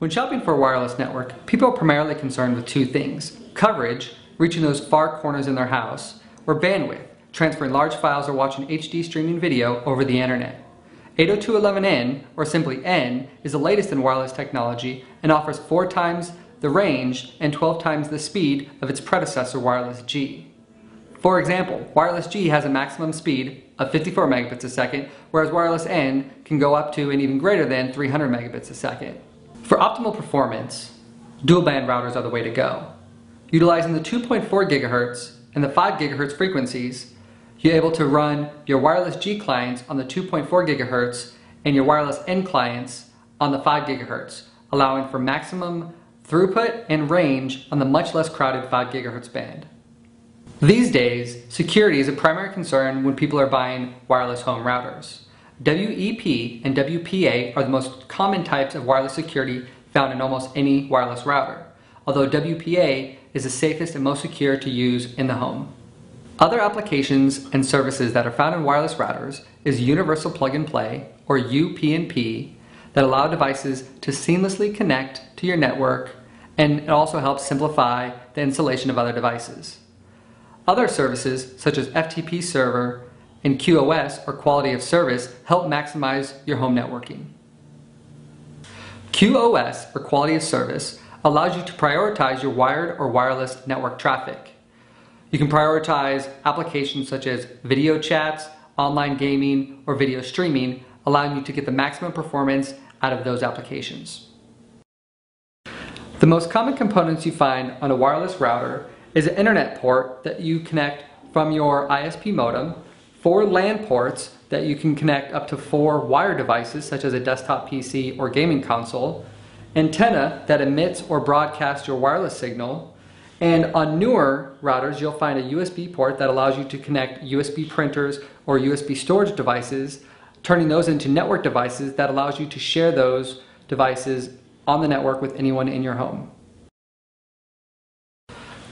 When shopping for a wireless network, people are primarily concerned with two things: coverage, reaching those far corners in their house, or bandwidth, transferring large files or watching HD streaming video over the internet. 802.11n, or simply N, is the latest in wireless technology and offers 4 times the range and 12 times the speed of its predecessor, Wireless G. For example, Wireless G has a maximum speed of 54 megabits a second, whereas Wireless N can go up to and even greater than 300 megabits a second. For optimal performance, dual-band routers are the way to go. Utilizing the 2.4 GHz and the 5 GHz frequencies, you're able to run your Wireless G clients on the 2.4 GHz and your Wireless N clients on the 5 GHz, allowing for maximum throughput and range on the much less crowded 5 GHz band. These days, security is a primary concern when people are buying wireless home routers. WEP and WPA are the most common types of wireless security found in almost any wireless router, although WPA is the safest and most secure to use in the home. Other applications and services that are found in wireless routers is Universal Plug and Play, or UPnP, that allow devices to seamlessly connect to your network, and it also helps simplify the installation of other devices. Other services, such as FTP server, and QoS, or quality of service, help maximize your home networking. QoS, or quality of service, allows you to prioritize your wired or wireless network traffic. You can prioritize applications such as video chats, online gaming, or video streaming, allowing you to get the maximum performance out of those applications. The most common components you find on a wireless router is an internet port that you connect from your ISP modem, 4 LAN ports that you can connect up to 4 wire devices such as a desktop PC or gaming console, antenna that emits or broadcasts your wireless signal, and on newer routers you'll find a USB port that allows you to connect USB printers or USB storage devices, turning those into network devices that allows you to share those devices on the network with anyone in your home.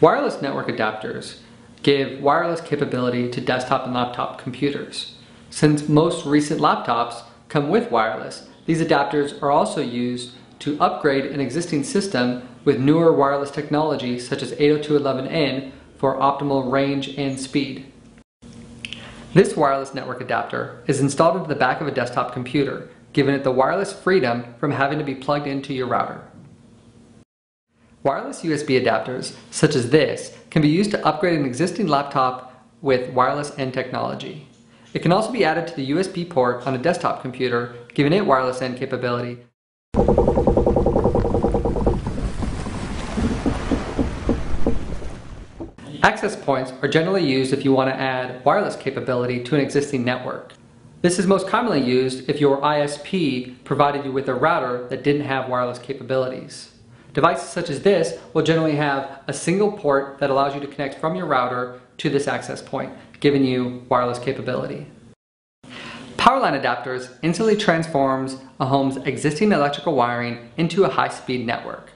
Wireless network adapters give wireless capability to desktop and laptop computers. Since most recent laptops come with wireless, these adapters are also used to upgrade an existing system with newer wireless technology such as 802.11n for optimal range and speed. This wireless network adapter is installed into the back of a desktop computer, giving it the wireless freedom from having to be plugged into your router. Wireless USB adapters, such as this, can be used to upgrade an existing laptop with Wireless N technology. It can also be added to the USB port on a desktop computer, giving it Wireless N capability. Access points are generally used if you want to add wireless capability to an existing network. This is most commonly used if your ISP provided you with a router that didn't have wireless capabilities. Devices such as this will generally have a single port that allows you to connect from your router to this access point, giving you wireless capability. Power line adapters instantly transforms a home's existing electrical wiring into a high-speed network.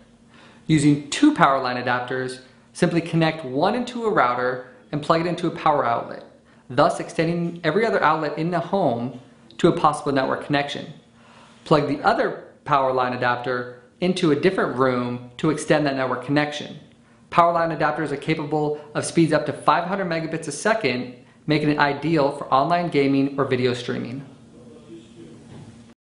Using 2 power line adapters, simply connect one into a router and plug it into a power outlet, thus extending every other outlet in the home to a possible network connection. Plug the other power line adapter into a different room to extend that network connection. Power line adapters are capable of speeds up to 500 megabits a second, making it ideal for online gaming or video streaming.